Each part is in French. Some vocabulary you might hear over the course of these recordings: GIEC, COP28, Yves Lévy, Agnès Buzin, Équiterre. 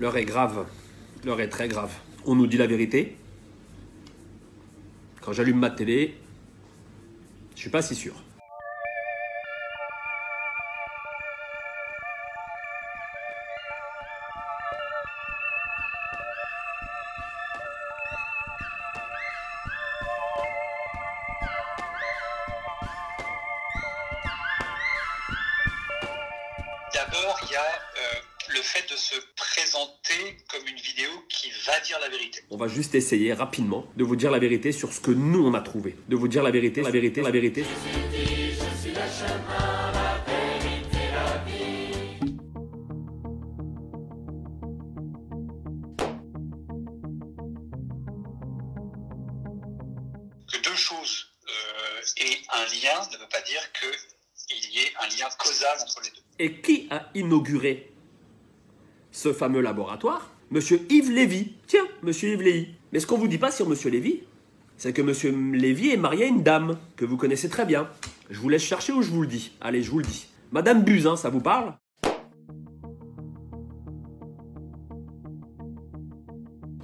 L'heure est grave. L'heure est très grave. On nous dit la vérité. Quand j'allume ma télé, je suis pas si sûr. D'abord, il y a le fait de se présenter comme une vidéo qui va dire la vérité. On va juste essayer rapidement de vous dire la vérité sur ce que nous on a trouvé. De vous dire la vérité, la vérité, la vérité. Je suis le chemin, la vérité, la vie. Que deux choses et un lien ne veut pas dire qu'il y ait un lien causal entre les deux. Et qui a inauguré ce fameux laboratoire? Monsieur Yves Lévy. Tiens, monsieur Yves Lévy. Mais ce qu'on ne vous dit pas sur monsieur Lévy, c'est que monsieur Lévy est marié à une dame que vous connaissez très bien. Je vous laisse chercher ou je vous le dis. Allez, je vous le dis. Madame Buzin, ça vous parle?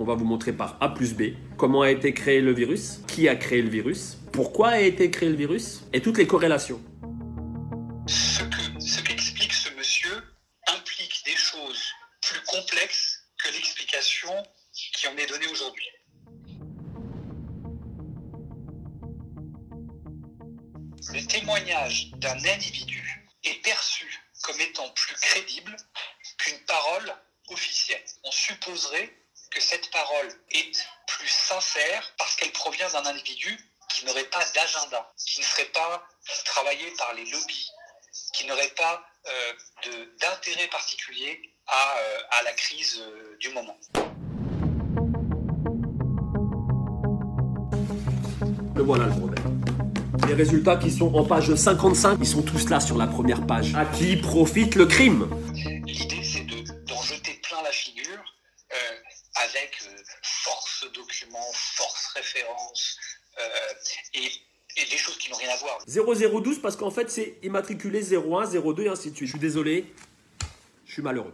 On va vous montrer par A plus B comment a été créé le virus, qui a créé le virus, pourquoi a été créé le virus et toutes les corrélations. Plus complexe que l'explication qui en est donnée aujourd'hui. Le témoignage d'un individu est perçu comme étant plus crédible qu'une parole officielle. On supposerait que cette parole est plus sincère parce qu'elle provient d'un individu qui n'aurait pas d'agenda, qui ne serait pas travaillé par les lobbies, qui n'aurait pas d'intérêt particulier à la crise du moment. Le voilà le problème. Les résultats qui sont en page 55, ils sont tous là sur la première page. À qui profite le crime? L'idée c'est d'en jeter plein la figure avec force documents, force références et des choses qui n'ont rien à voir. 0012 parce qu'en fait c'est immatriculé 01, 02 et ainsi de suite. Je suis désolé, je suis malheureux.